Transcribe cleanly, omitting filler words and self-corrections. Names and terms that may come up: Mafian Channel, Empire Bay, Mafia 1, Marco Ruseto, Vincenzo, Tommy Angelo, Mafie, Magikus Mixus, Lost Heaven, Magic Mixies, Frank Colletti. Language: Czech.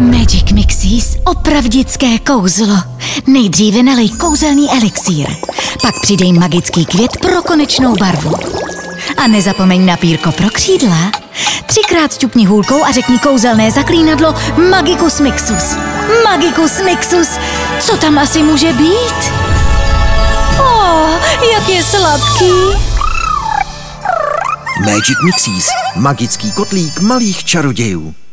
Magic Mixies, opravdické kouzlo. Nejdříve nalej kouzelný elixír, pak přidej magický květ pro konečnou barvu. A nezapomeň na pírko pro křídla. Třikrát šťupni hůlkou a řekni kouzelné zaklínadlo Magikus Mixus. Magikus Mixus, co tam asi může být? Jak je sladký! Magic Mixies, magický kotlík malých čarodějů.